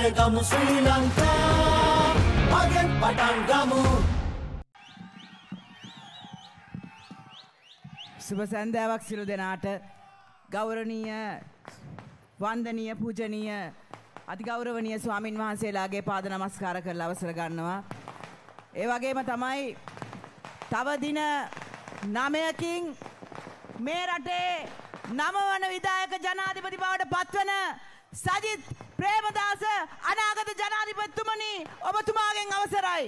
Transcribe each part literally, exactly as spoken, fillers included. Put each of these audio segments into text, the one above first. Jayagamu Sri Lanka, Magan Patangamu. Shubha Sandhavak Silu Denata, Gauraniya, Vandaniya, Pujaniya, Adigauravaniya Swamin Mahaselaage Pada Namaskara Karla Avasara Gannawa. E wagema thamai tavadina namayakin me rate නමවන විධායක ජනාධිපති බවට පත්වන සජිත් ප්‍රේමදාස අනාගත ජනාධිපතිතුමනි ඔබතුමාගෙන් අවසරයි.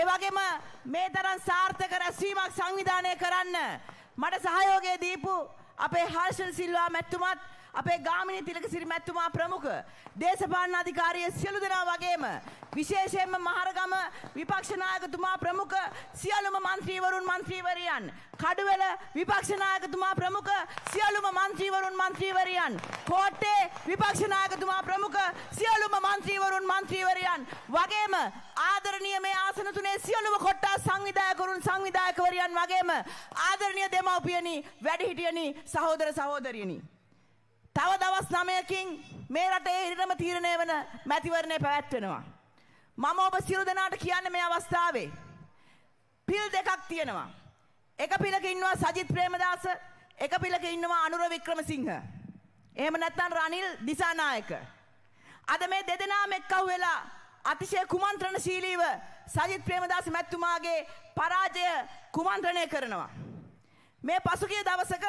ඒ වගේම මේ තරම් සාර්ථක රැස්වීමක් සංවිධානය කරන්න මට සහයෝගය දීපු අපේ හර්ෂල් සිල්වා මැතිතුමත් අපේ ගාමිණී තිලකසිරි මැතිතුමා ප්‍රමුඛ දේශපාලන අධිකාරිය සියලු දෙනා වගේම විශේෂයෙන්ම මහරගම විපක්ෂ නායකතුමා ප්‍රමුඛ සියලුම മന്ത്രിවරුන් മന്ത്രിවරියන් කඩුවෙල විපක්ෂ නායකතුමා ප්‍රමුඛ සියලුම മന്ത്രിවරුන් മന്ത്രിවරියන් කෝට්ටේ විපක්ෂ නායකතුමා ප්‍රමුඛ සියලුම മന്ത്രിවරුන් മന്ത്രിවරියන් වගේම ආදරණීය මේ ආසන තුනේ සියලුම කොට්ටාස් සංවිධායකවරුන් සංවිධායකවරියන් වගේම ආදරණීය දෙමව්පියනි වැඩිහිටියනි සහෝදර සහෝදරියනි තව දවස් නවයකින් මේ රටේ ඉරණම තීරණය වෙන මැතිවරණය පැවැත්වෙනවා. මම ඔබ සියලු දෙනාට කියන්නේ මේ අවස්ථාවේ පිල් දෙකක් තියෙනවා. එක පිලක ඉන්නවා සජිත් ප්‍රේමදාස, එක පිලක ඉන්නවා අනුර වික්‍රමසිංහ. එහෙම නැත්නම් රනිල් දිසානායක. අද මේ දෙදෙනාම එක්කහු වෙලා අතිශය කුමන්ත්‍රණශීලීව සජිත් ප්‍රේමදාස මැතිතුමාගේ පරාජය කුමන්ත්‍රණය කරනවා. මේ පසුගිය දවසක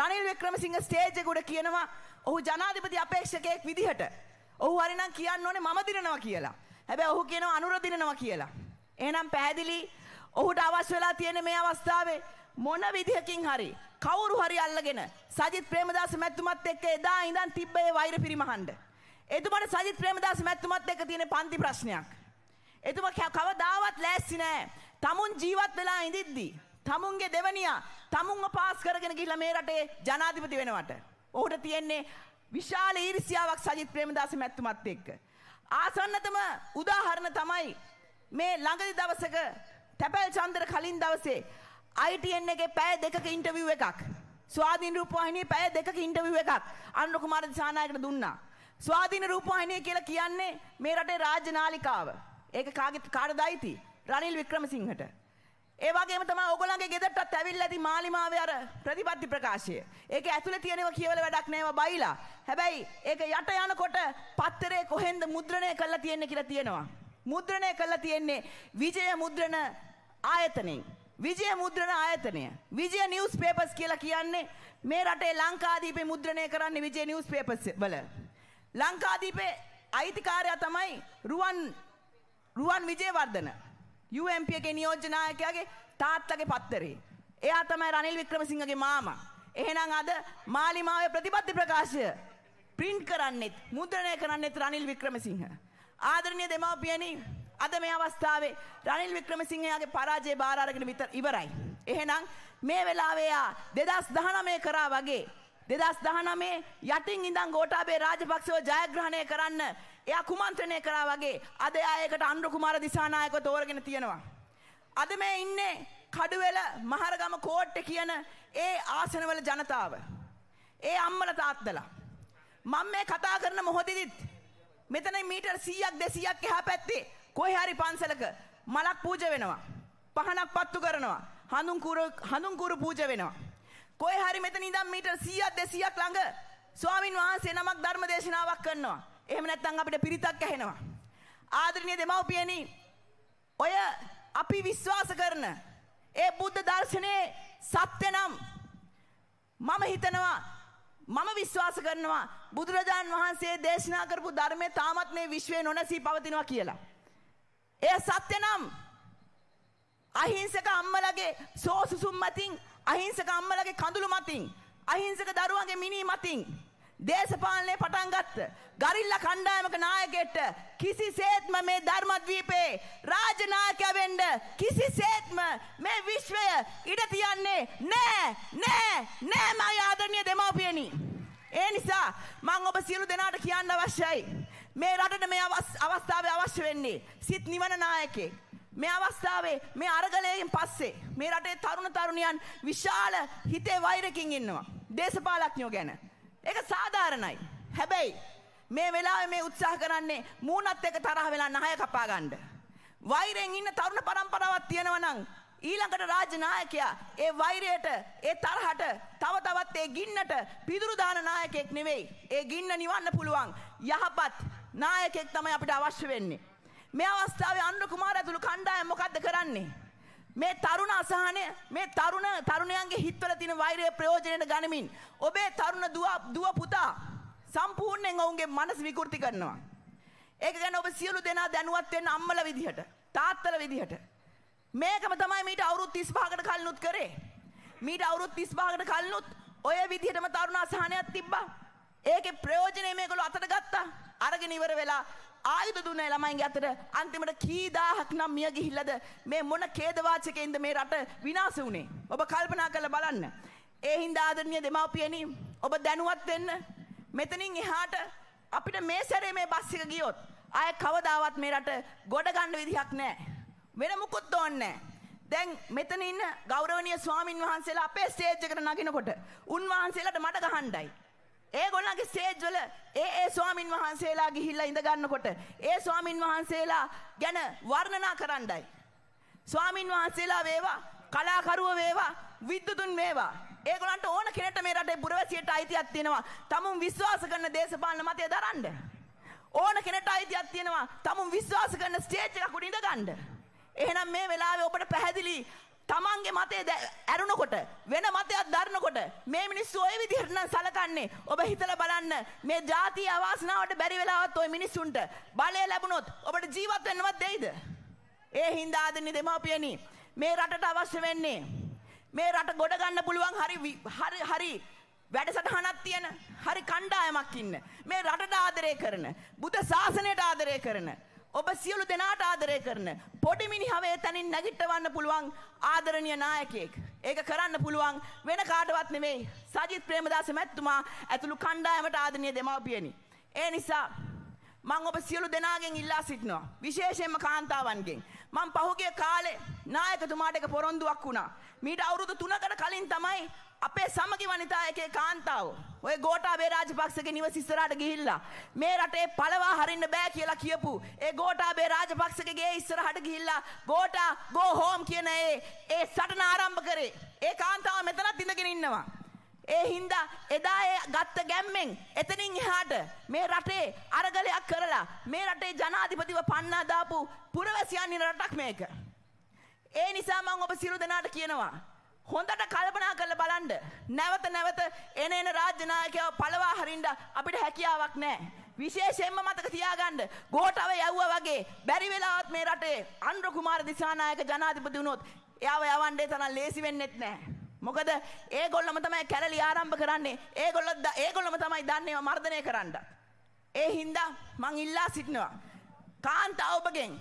රනිල් වික්‍රමසිංහ ස්ටේජ් එක උඩ කියනවා ඔහු ජනාධිපති අපේක්ෂකයෙක් විදිහට ඔහු හරිනම් කියන්න ඕනේ මම දිනනවා කියලා. හැබැයි ඔහු කියනවා අනුර දිනනවා කියලා. එහෙනම් පැහැදිලි ඔහුට අවශ්‍ය වෙලා තියෙන මේ අවස්ථාවේ මොන විදිහකින් හරි කවුරු හරි අල්ලගෙන සජිත් ප්‍රේමදාස මැතිතුමත් එක්ක එදා ඉඳන් තිබ්බ ඒ වෛර පිරිමහන්න. එතුමාට සජිත් ප්‍රේමදාස මැතිතුමත් එක්ක තියෙන පන්ති ප්‍රශ්නයක්. එතුමා කවදාවත් ලෑස්ති නෑ. තමුන් ජීවත් වෙලා ඉඳිද්දී තමුන්ගේ දෙවනියා තමුන්ව පාස් කරගෙන ගිහිල්ලා මේ රටේ ජනාධිපති වෙනවට ඔහුට තියෙන්නේ විශාල ඊර්ෂ්‍යාවක් සජිත් ප්‍රේමදාස මැතිතුමත් එක්ක. ආසන්නතම උදාහරණ තමයි මේ ළඟදි දවසක තැපැල් චන්දර කලින් දවසේ I T N එකේ පැය දෙකක ඉන්ටර්විව් එකක් ස්වාධීන රූපවාහිනියේ පැය දෙකක ඉන්ටර්විව් එකක් අනුර කුමාර දිසානායකට දුන්නා. ස්වාධීන රූපවාහිනිය කියලා කියන්නේ මේ රටේ රාජ්‍ය නාලිකාව. ඒක කාගේ කාටද අයිති? රනිල් වික්‍රමසිංහට. ඒ වගේම තමයි ඕගොල්ලන්ගේ ගෙදරටත් ඇවිල්ලා ඉති මාලිමාවේ අර ප්‍රතිපත්ති ප්‍රකාශය. ඒක ඇතුලේ තියෙනවා කියවල වැඩක් නෑවා බයිලා. හැබැයි ඒක යට යනකොට පත්තරේ කොහෙන්ද මුද්‍රණය කරලා තියෙන්නේ කියලා තියෙනවා. මුද්‍රණය කරලා තියෙන්නේ විජය මුද්‍රණ ආයතනයෙන්. විජය මුද්‍රණ ආයතනය. විජය නිවුස් පේපර්ස් කියලා කියන්නේ මේ රටේ ලංකාදීපේ මුද්‍රණය කරන්නේ විජය නිවුස් පේපර්ස් වල. ලංකාදීපේ අයිතිකාරයා තමයි රුවන් රුවන් විජේවර්ධන. U M P එකේ නියෝජ්‍ය නායකයාගේ තාත්තගේ පත්තරේ. එයා තමයි රනිල් වික්‍රමසිංහගේ මාමා. එහෙනම් අද මාලිමාවේ ප්‍රතිපත්ති ප්‍රකාශය print කරන්නෙත් මුද්‍රණය කරන්නෙත් රනිල් වික්‍රමසිංහ. ආදරණීය දෙමව්පියනි, අද මේ අවස්ථාවේ රනිල් වික්‍රමසිංහයාගේ පරාජය බාර අරගෙන ඉවරයි. එහෙනම් මේ වෙලාවේ ආ දෙදහස් දහනවය කරා වගේ දෙදහස් දහනවය යටින් ඉඳන් ගෝඨාභය රාජපක්ෂව ජයග්‍රහණය කරන්න එයා කුමන්ත්‍රණය කරා වගේ අද ආයකට අනුර කුමාර දිසානායකව තෝරගෙන තියෙනවා. අද මේ ඉන්නේ කඩුවෙල මහරගම කෝට්ටේ කියන ඒ ආසනවල ජනතාව. ඒ අම්මලා තාත්තලා. මම මේ කතා කරන මොහොතෙදිත් මෙතන මීටර් සීයක් දෙසීයක් එහා පැත්තේ කොහේ හරි පන්සලක මලක් පූජා වෙනවා. පහනක් පත්තු කරනවා. හඳුන් කුරු හඳුන් කුරු පූජා වෙනවා. කොහේ හරි මෙතන ඉඳන් මීටර් සීයක් දෙසීයක් ළඟ ස්වාමින් වහන්සේ නමක් ධර්ම දේශනාවක් කරනවා. එහෙම නැත්නම් අපිට පිරිතක් ඇහෙනවා. ආදරණීය දෙමව්පියනි, ඔය අපි විශ්වාස කරන ඒ බුද්ධ දර්ශනයේ සත්‍ය නම් මම හිතනවා මම විශ්වාස කරනවා බුදුරජාන් වහන්සේ දේශනා කරපු ධර්මයේ තාමත් මේ විශ්වයේ නොනැසී පවතිනවා කියලා. ඒ සත්‍ය නම් අහිංසක අම්මලගේ සෝසුසුම් මතින්, අහිංසක අම්මලගේ කඳුළු මතින්, අහිංසක දරුවන්ගේ මිනි මතින් දේශපාලනේ පටන් ගත්ත ගරිල්ලා කණ්ඩායමක නායකයෙක්ට කිසිසේත්ම මේ ධර්මද්වීපේ රාජනායකයා වෙන්න කිසිසේත්ම මේ විශ්වය ඉඩ තියන්නේ නෑ නෑ නෑ මගේ ආදරණීය දෙමව්පියනි. ඒ නිසා මම ඔබ සියලු දෙනාට කියන්න අවශ්‍යයි මේ රටට මේ අවස්ථාවේ අවශ්‍ය වෙන්නේ සිත් නිවන නායකයෙක්. මේ අවස්ථාවේ මේ අරගලයෙන් පස්සේ මේ රටේ තරුණ තරුණියන් විශාල හිතේ වෛරකින් ඉන්නවා දේශපාලඥයෝ ගැන. ඒක සාධාරණයි. හැබැයි මේ වෙලාවේ මේ උත්සාහ කරන්නේ මූණත් එක තරහ වෙලා නහය කපා ගන්න. වෛරයෙන් ඉන්න තරුණ පරම්පරාවක් තියෙනවා නම් ඊළඟට රාජ්‍ය නායකයා ඒ වෛරයට ඒ තරහට තව තවත් ඒ ගින්නට පිදුරු දාන නායකයෙක් නෙවෙයි. ඒ ගින්න නිවන්න පුළුවන් යහපත් නායකයෙක් තමයි අපිට අවශ්‍ය වෙන්නේ. මේ අවස්ථාවේ අනුර කුමාරතුළු කණ්ඩායම මොකද්ද කරන්නේ? මේ තරුණ අසහනය මේ තරුණ තරුණයන්ගේ හිතවල තියෙන වෛරය ප්‍රයෝජනෙට ගනිමින් ඔබේ තරුණ දුව දුව පුතා සම්පූර්ණයෙන් ඔවුන්ගේ මනස විකෘති කරනවා. ඒක ගැන ඔබ සියලු දෙනා දැනුවත් වෙන්න අම්මලා විදිහට තාත්තලා විදිහට මේකම තමයි මීට අවුරුදු තිස් පහකට කලිනුත් කරේ. මීට අවුරුදු තිස් පහකට කලිනුත් ඔය විදිහටම තරුණ අසහනයක් තිබ්බා. ඒකේ ප්‍රයෝජනෙ මේගොල්ලෝ අතට ගත්තා. අරගෙන ඉවර වෙලා ආයුධ දුන්නේ ළමයින්ගේ අතට අන්තිමට කී දහහක් නම් මිය ගිහිල්ලාද මේ මොන ඛේදවාචකයෙන්ද මේ රට විනාශ වුනේ ඔබ කල්පනා කරලා බලන්න. ඒ හින්දා ආදරණීය දෙමාපියනි ඔබ දැනුවත් වෙන්න. මෙතනින් එහාට අපිට මේ සැරේ මේ බස් එක ගියොත් ආයෙ කවදාවත් මේ රට ගොඩ ගන්න විදිහක් නැහැ. වෙන මොකුත් ඕනේ නැහැ. දැන් මෙතන ඉන්න ගෞරවනීය ස්වාමින් වහන්සේලා අපේ ස්ටේජ් එකට නගිනකොට උන්වහන්සේලාට මඩ ගහන්නයි. ඒගොල්ලන්ගේ ස්ටේජ් වල ඒ ඒ ස්වාමින් වහන්සේලා ගිහිල්ලා ඉඳ ගන්නකොට ඒ ස්වාමින් වහන්සේලා ගැන වර්ණනා කරන්නයි. ස්වාමින් වහන්සේලා වේවා කලාකරුවෝ වේවා විද්වතුන් වේවා ඒගොල්ලන්ට ඕන කෙනෙක්ට මේ රටේ පුරවැසියට අයිතියක් තියෙනවා තමුන් විශ්වාස කරන දේශපාලන මතය දරන්න. ඕන කෙනෙක්ට අයිතියක් තියෙනවා තමුන් විශ්වාස කරන ස්ටේජ් එකක උඩ ඉඳ ගන්න. එහෙනම් මේ වෙලාවේ ඔබට පැහැදිලි තමන්ගේ මතේ ඇරුණකොට වෙන මතයක් දරනකොට මේ මිනිස්සු ඔය විදිහට නම් සලකන්නේ ඔබ හිතලා බලන්න. මේ ජාතිය අවාසනාවට බැරි වෙලාවත් ඔය මිනිස්සුන්ට බලය ලැබුණොත් ඔබට ජීවත් වෙන්නවත් දෙයිද? ඒ හින්දා ආදරණීය දෙමාපියනි මේ රටට අවශ්‍ය වෙන්නේ මේ රට ගොඩ ගන්න පුළුවන් හරි හරි හරි වැඩසටහනක් තියෙන හරි කණ්ඩායමක් ඉන්න මේ රටට ආදරය කරන බුද්ධ ශාසනයට ආදරය කරන ඔබ සියලු දෙනාට ආදරය කරන පොඩි මිනිහවේ තනින් නැගිටවන්න පුළුවන් ආදරණීය නායකයෙක්. ඒක කරන්න පුළුවන් වෙන කාටවත් නෙමෙයි. සජිත් ප්‍රේමදාස මැතිතුමා ඇතුළු කණ්ඩායමට ආදරණීය දෙමාපියනි. ඒ නිසා මම ඔබ සියලු දෙනාගෙන් ඉල්ලා සිටිනවා. විශේෂයෙන්ම කාන්තාවන්ගෙන්. මම පහුගිය කාලේ නායකතුමාට එක පොරොන්දුවක් වුණා. මීට අවුරුදු තුනකට කලින් තමයි අපේ සමගි වනිතා එකේ කාන්තාවෝ ඔය ගෝඨාභය රාජපක්ෂගේ නිවස ඉස්සරහට ගිහිල්ලා මේ රටේ පළවා හරින්න බෑ කියලා කියපු ඒ ගෝඨාභය රාජපක්ෂගේ ගේ ඉස්සරහට ගිහිල්ලා ගෝඨා go home කියන ඒ ඒ සටන ආරම්භ කරේ. ඒ කාන්තාව මෙතනත් ඉඳගෙන ඉන්නවා. ඒ හින්දා එදා ඒ ගත්ත ගැම්මෙන් එතනින් එහාට මේ රටේ අරගලයක් කරලා මේ රටේ ජනාධිපතිව පන්නා දාපු පුරවැසියන් ඉන්න රටක් මේක. ඒ නිසා මම ඔබ සියලු දෙනාට කියනවා හොඳට කල්පනා කරලා බලන්න. නැවත නැවත එන එන රාජ්‍ය නායකයව පළවා හරින්න අපිට හැකියාවක් නැහැ. විශේෂයෙන්ම මතක තියාගන්න ගෝඨාභය යවුවා වගේ බැරි වෙලාවත් මේ රටේ අනුර කුමාර දිසානායක ජනාධිපති වුණොත් එයාව යවන්නේ තරම් ලේසි වෙන්නේත් නැහැ. මොකද ඒගොල්ලම තමයි කැලලි ආරම්භ කරන්නේ. ඒගොල්ලෝ ඒගොල්ලම තමයි දන්නේ මර්ධනය කරන්න. ඒ හින්දා මං ඉල්ලා සිටිනවා කාන්තාව ඔබගෙන්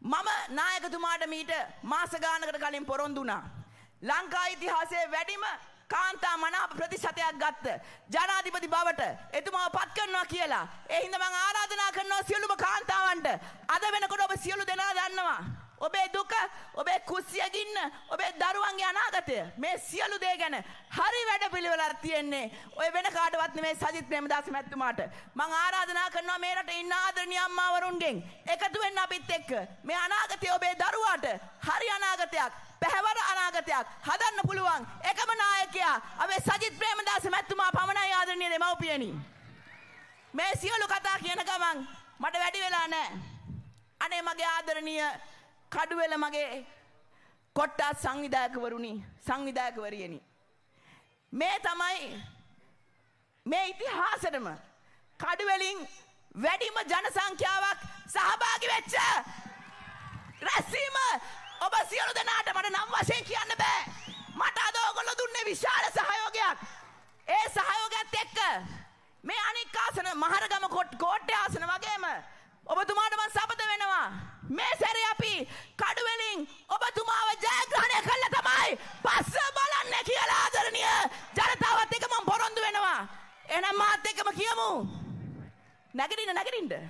මම නායකතුමාට මීට මාස ගානකට කලින් පොරොන්දු වුණා. ලංකා ඉතිහාසයේ වැඩිම කාන්තා මනාප ප්‍රතිශතයක් ගත්ත ජනාධිපති බවට එතුමාව පත් කරනවා කියලා. ඒ හින්දා මම ආරාධනා කරනවා සියලුම කාන්තාවන්ට අද වෙනකොට ඔබ සියලු දෙනා දන්නවා ඔබේ දුක, ඔබේ කුස්සිය ගින්න, ඔබේ දරුවන්ගේ අනාගතය මේ සියලු දේ ගැන හරි වැඩපිළිවෙලක් තියෙන්නේ. ඔය වෙන කාටවත් නෙමේ සජිත් ප්‍රේමදාස මැතිතුමාට. මම ආරාධනා කරනවා මේ රටේ ඉන්න ආදරණීය අම්මාවරුන්ගෙන් එකතු වෙන්න අපිත් එක්ක. මේ අනාගතය ඔබේ දරුවාට හරි අනාගතයක්, පැහැවර අනාගතයක් හදන්න පුළුවන් එකම නායකයා අපේ සජිත් ප්‍රේමදාස මැතිතුමා පමණයි ආදරණීය දෙමව්පියනි. මේ සියලු කතා කියන ගමන් මට වැඩි වෙලා නැහැ. අනේ මගේ ආදරණීය කඩුවෙල මගේ කොට්ටාස් සංවිධායකවරුනි සංවිධායකවරියනි මේ තමයි මේ ඉතිහාසෙටම කඩුවෙලින් වැඩිම ජනසංඛ්‍යාවක් සහභාගී වෙච්ච රැස්වීම ඔබ සියලු දෙනාට මට නම් වශයෙන් කියන්න බෑ. මට අද ඔයගොල්ලෝ දුන්නේ විශාල සහයෝගයක්. ඒ සහයෝගයත් එක්ක මේ අනික් ආසන මහරගම කෝට්ටේ ආසන වගේම ඔබතුමාට මම සපත වෙනවා මේ සැරේ අපි කඩුවෙලින් ඔබතුමාව ජයග්‍රහණය කළා තමයි පස්ස බලන්නේ කියලා ආදරණීය ජනතාවත් එක්ක මම පොරොන්දු වෙනවා. එහෙනම් මාත් එක්කම කියමු නැගිටින්න නැගිටින්න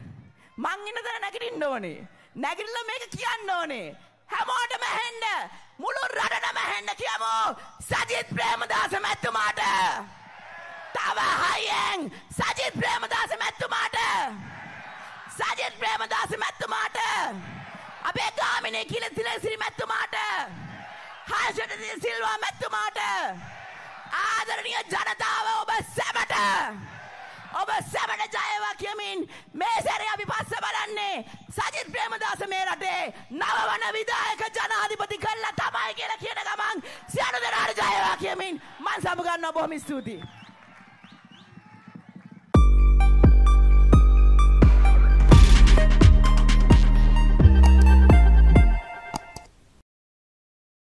මං ඉන්න තැන නැගිටින්න ඕනේ. නැගිටලා මේක කියන්න ඕනේ හැමෝටම ඇහෙන්න මුළු රටටම ඇහෙන්න කියමු සජිත් ප්‍රේමදාස මැතිතුමාට. තව හයියෙන් Sajith Premadasa Sajith Premadasa Matumata, Abegamine Kilasilasri Matumata, Hazard Silva Matumata, Adania Janata over Sabata, over Sabata Jaiva Kimin, Mesaria Vipasabarane, Sajith Premadasa Mera Day, Navana Vidaka Janadi Patikala Tabai Kila Kiramang, Siano Jaiva Kimin, Mansabugan Nobomi Studi.